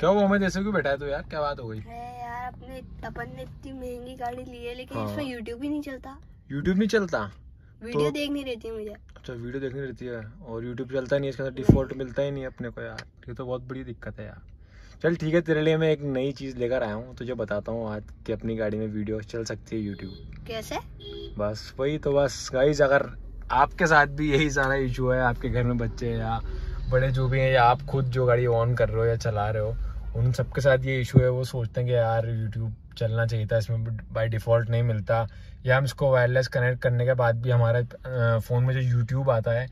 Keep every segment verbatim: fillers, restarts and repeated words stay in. क्या वो हमें जैसे क्यों बैठाया तो यार क्या बात हो गई यार। अपने अपन ने इतनी महंगी गाड़ी ली है लेकिन हाँ। इसमें यूट्यूब ही नहीं चलता। यूट्यूब नहीं चलता, वीडियो तो... देखनी रहती है मुझे। अच्छा वीडियो देखनी रहती है और यूट्यूब चलता नहीं, इसके साथ डिफॉल्ट मिलता ही नहीं अपने को यार। ये तो बहुत बड़ी दिक्कत है यार। चल ठीक है, तेरे लिए मैं एक नई चीज़ लेकर आया हूँ, तुझे बताता हूँ आज कि अपनी गाड़ी में वीडियो चल सकती है यूट्यूब कैसे। बस वही तो, बस गाइस अगर आपके साथ भी यही सारा इशू है, आपके घर में बच्चे या बड़े जो भी हैं या आप खुद जो गाड़ी ऑन कर रहे हो या चला रहे हो, उन सबके साथ ये इशू है। वो सोचते हैं कि यार यूट्यूब चलना चाहिए था, इसमें बाय डिफ़ॉल्ट नहीं मिलता, या हम इसको वायरलेस कनेक्ट करने के बाद भी हमारा फ़ोन में जो यूट्यूब आता है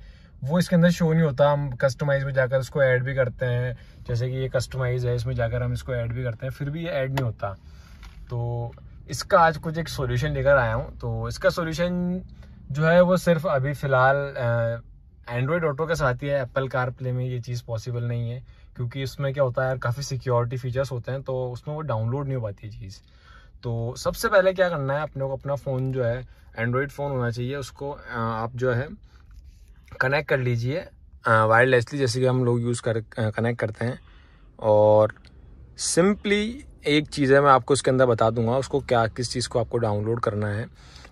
वो इसके अंदर शो नहीं होता। हम कस्टमाइज़ में जाकर उसको ऐड भी करते हैं, जैसे कि ये कस्टमाइज़ है, इसमें जाकर हम इसको ऐड भी करते हैं, फिर भी ये ऐड नहीं होता। तो इसका आज कुछ एक सोल्यूशन लेकर आया हूँ। तो इसका सोल्यूशन जो है वो सिर्फ अभी फ़िलहाल एंड्रॉयड ऑटो के साथ ही है। एप्पल कार प्ले में ये चीज़ पॉसिबल नहीं है, क्योंकि उसमें क्या होता है काफ़ी सिक्योरिटी फीचर्स होते हैं, तो उसमें वो डाउनलोड नहीं हो पाती है चीज़। तो सबसे पहले क्या करना है, अपने को अपना फ़ोन जो है एंड्रॉयड फ़ोन होना चाहिए, उसको आप जो है कनेक्ट कर लीजिए वायरलेसली, जैसे कि हम लोग यूज़ कर कनेक्ट करते हैं। और सिंपली एक चीज़ है, मैं आपको इसके अंदर बता दूंगा उसको क्या किस चीज़ को आपको डाउनलोड करना है।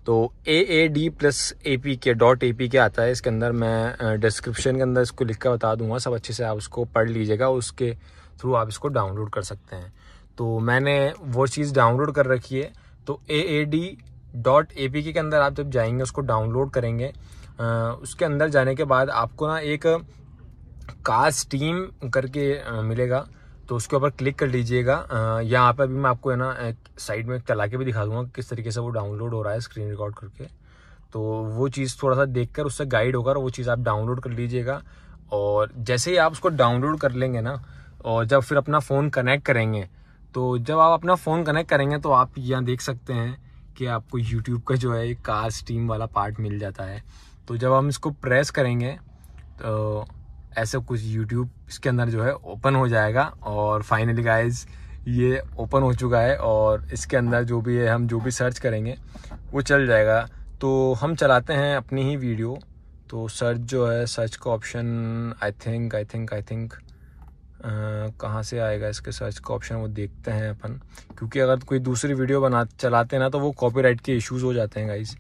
तो A D plus A P K dot A P K आता है, इसके अंदर मैं डिस्क्रिप्शन के अंदर इसको लिख कर बता दूंगा, सब अच्छे से आप उसको पढ़ लीजिएगा, उसके थ्रू आप इसको डाउनलोड कर सकते हैं। तो मैंने वो चीज़ डाउनलोड कर रखी है। तो A D dot A P K के अंदर आप जब जाएंगे, उसको डाउनलोड करेंगे, आ, उसके अंदर जाने के बाद आपको ना एक कार्स्टीम करके आ, मिलेगा, तो उसके ऊपर क्लिक कर लीजिएगा। यहाँ पर भी मैं आपको है ना एक साइड में चला के भी दिखा दूँगा किस तरीके से वो डाउनलोड हो रहा है स्क्रीन रिकॉर्ड करके। तो वो चीज़ थोड़ा सा देखकर उससे गाइड होकर वो चीज़ आप डाउनलोड कर लीजिएगा। और जैसे ही आप उसको डाउनलोड कर लेंगे ना, और जब फिर अपना फ़ोन कनेक्ट करेंगे, तो जब आप अपना फ़ोन कनेक्ट करेंगे तो आप यहाँ देख सकते हैं कि आपको यूट्यूब का जो है कार्स्टीम वाला पार्ट मिल जाता है। तो जब हम इसको प्रेस करेंगे तो ऐसे कुछ YouTube इसके अंदर जो है ओपन हो जाएगा। और फाइनली गाइज ये ओपन हो चुका है, और इसके अंदर जो भी है हम जो भी सर्च करेंगे वो चल जाएगा। तो हम चलाते हैं अपनी ही वीडियो। तो सर्च जो है, सर्च का option I think I think I think कहाँ से आएगा इसके सर्च का ऑप्शन, वो देखते हैं अपन, क्योंकि अगर कोई दूसरी वीडियो बना चलाते हैं ना तो वो कॉपीराइट के इश्यूज़ हो जाते हैं गाइज।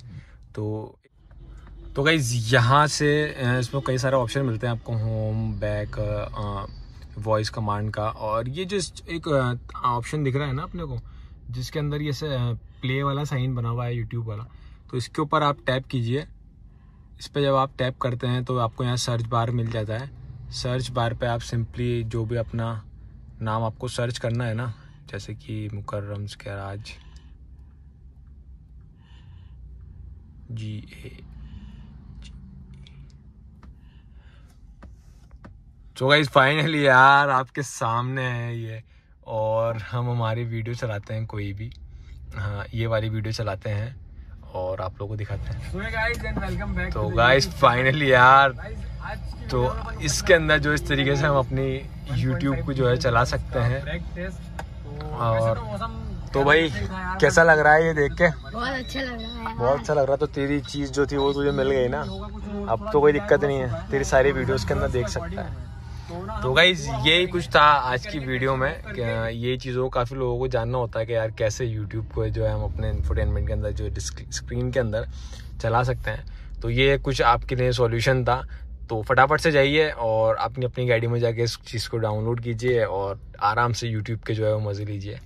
तो तो गाइज़ यहाँ से इसमें कई सारे ऑप्शन मिलते हैं आपको, होम, बैक, वॉइस कमांड का। और ये जो एक ऑप्शन दिख रहा है ना अपने को, जिसके अंदर ये से प्ले वाला साइन बना हुआ है यूट्यूब वाला, तो इसके ऊपर आप टैप कीजिए। इस पर जब आप टैप करते हैं तो आपको यहाँ सर्च बार मिल जाता है। सर्च बार पे आप सिंपली जो भी अपना नाम आपको सर्च करना है ना, जैसे कि मुकर्रम के राज जी ए। तो गाइस फाइनली यार आपके सामने है ये, और हम हमारी वीडियो चलाते हैं कोई भी, हाँ ये वाली वीडियो चलाते हैं और आप लोगों को दिखाते हैं। तो गाइस फाइनली यार, तो इसके अंदर जो इस तरीके से हम अपनी यूट्यूब को जो है चला सकते हैं। और तो भाई कैसा लग रहा है ये देख के? बहुत अच्छा लग रहा है, बहुत अच्छा लग रहा है। तो तेरी चीज़ जो थी वो तुझे मिल गई ना, अब तो कोई दिक्कत नहीं है, तेरी सारी वीडियोज़ के अंदर देख सकता है। तो गाइज़ यही कुछ था आज की वीडियो में, ये चीज़ों को काफ़ी लोगों को जानना होता है कि यार कैसे यूट्यूब को जो है हम अपने इंफोटेनमेंट के अंदर जो स्क्रीन के अंदर चला सकते हैं। तो ये कुछ आपके लिए सॉल्यूशन था। तो फटाफट से जाइए और अपनी अपनी गाड़ी में जाके इस चीज़ को डाउनलोड कीजिए और आराम से यूट्यूब के जो है वो मज़े लीजिए।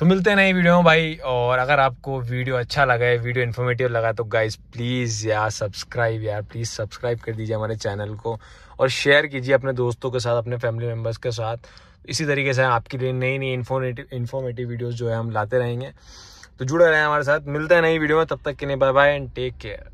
तो मिलते हैं नई वीडियो में भाई। और अगर आपको वीडियो अच्छा लगा है, वीडियो इन्फॉर्मेटिव लगा, तो गाइज़ प्लीज़ यार सब्सक्राइब यार प्लीज़ सब्सक्राइब कर दीजिए हमारे चैनल को, और शेयर कीजिए अपने दोस्तों के साथ, अपने फैमिली मेम्बर्स के साथ। इसी तरीके से आपके लिए नई नई इन्फॉर्मेटिव इन्फॉर्मेटिव वीडियोज़ जो है हम लाते रहेंगे। तो जुड़े रहें हमारे साथ, मिलते हैं नई वीडियो में, तब तक के लिए bye bye and take care.